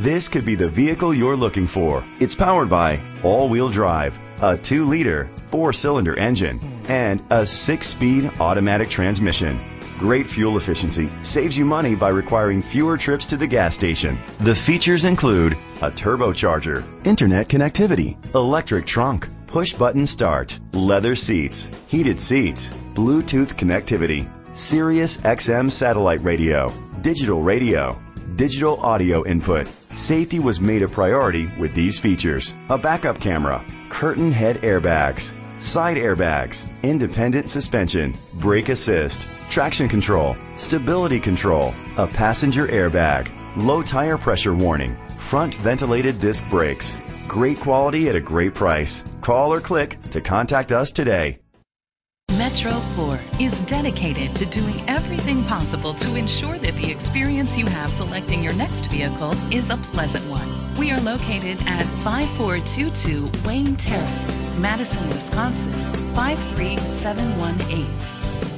This could be the vehicle you're looking for. It's powered by all-wheel drive, a 2-liter, 4-cylinder engine, and a 6-speed automatic transmission. Great fuel efficiency saves you money by requiring fewer trips to the gas station. The features include a turbocharger, internet connectivity, electric trunk, push-button start, leather seats, heated seats, Bluetooth connectivity, Sirius XM satellite radio, digital audio input. Safety was made a priority with these features: a backup camera, curtain head airbags, side airbags, independent suspension, brake assist, traction control, stability control, a passenger airbag, low tire pressure warning, front ventilated disc brakes. Great quality at a great price. Call or click to contact us today. Metro Ford is dedicated to doing everything possible to ensure that the experience you have selecting your next vehicle is a pleasant one. We are located at 5422 Wayne Terrace, Madison, Wisconsin 53718.